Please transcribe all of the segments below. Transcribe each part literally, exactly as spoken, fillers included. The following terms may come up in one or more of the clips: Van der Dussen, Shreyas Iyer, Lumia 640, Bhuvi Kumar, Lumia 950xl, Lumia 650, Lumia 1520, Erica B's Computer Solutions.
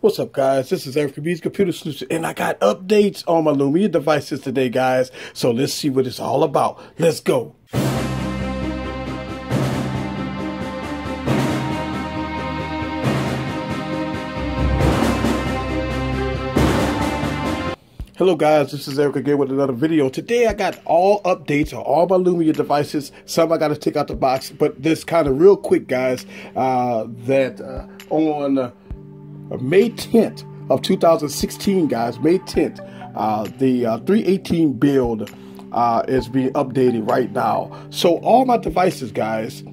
What's up, guys? This is Erica B's Computer Solutions, and I got updates on my Lumia devices today, guys. So let's see what it's all about. Let's go. Hello guys, this is Erica again with another video. Today I got all updates on all my Lumia devices. Some I got to take out the box, but this kind of real quick, guys, uh, that uh, on uh, May tenth of two thousand sixteen, guys, May tenth, uh, the uh, three eighteen build uh, is being updated right now. So all my devices, guys,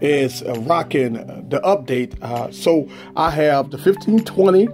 is uh, rocking the update. Uh, so I have the fifteen twenty.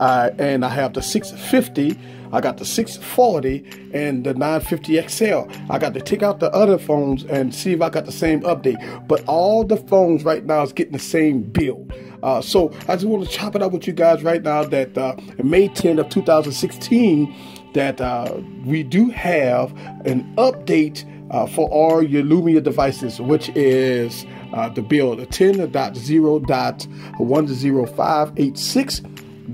Uh, and I have the six fifty, I got the six forty, and the nine fifty X L. I got to take out the other phones and see if I got the same update. But all the phones right now is getting the same build. Uh, so I just want to chop it up with you guys right now that uh, May tenth of two thousand sixteen, that uh, we do have an update uh, for all your Lumia devices, which is uh, the build ten dot zero dot one zero five eight six.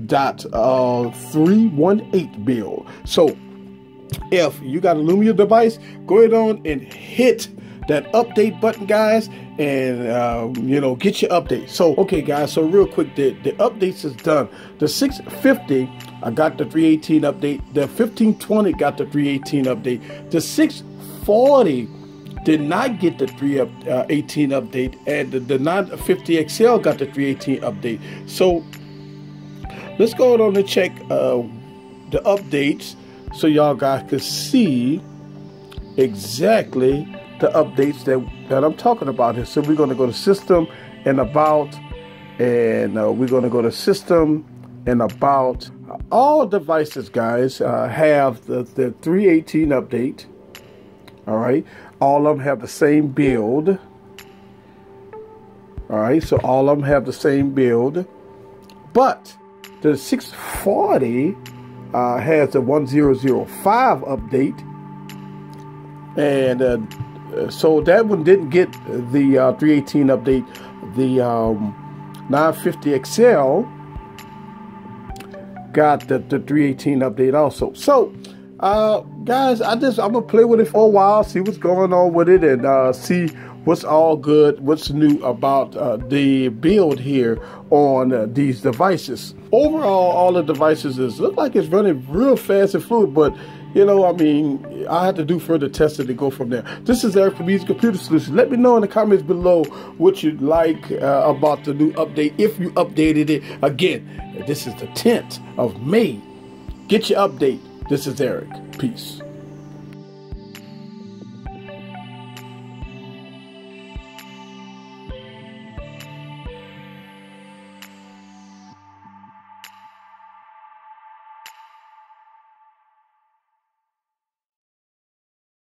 Dot uh, three one eight build. So if you got a Lumia device, go ahead on and hit that update button, guys, and uh, you know, get your update. So okay, guys, so real quick, the, the updates is done. The six fifty, I got the three eighteen update. The fifteen twenty got the three eighteen update. The six forty did not get the three eighteen update, and the, the nine fifty X L got the three eighteen update. So let's go ahead on and check uh, the updates so y'all guys can see exactly the updates that, that I'm talking about here. So we're going to go to System and About, and uh, we're going to go to System and About. All devices, guys, uh, have the, the three eighteen update, all right? All of them have the same build, all right? So all of them have the same build, but the six forty uh, has the one zero zero five update, and uh, so that one didn't get the uh, three eighteen update. The um, nine fifty X L got the, the three eighteen update also. So, uh, guys, I just I'm gonna play with it for a while, see what's going on with it, and uh, see what's all good, what's new about uh, the build here on uh, these devices. Overall, all the devices is look like it's running real fast and fluid, but you know, I mean, I have to do further testing to go from there. This is Erica B's Computer Solutions. Let me know in the comments below what you like uh, about the new update, if you updated it. Again, this is the tenth of May. Get your update. This is Eric. Peace.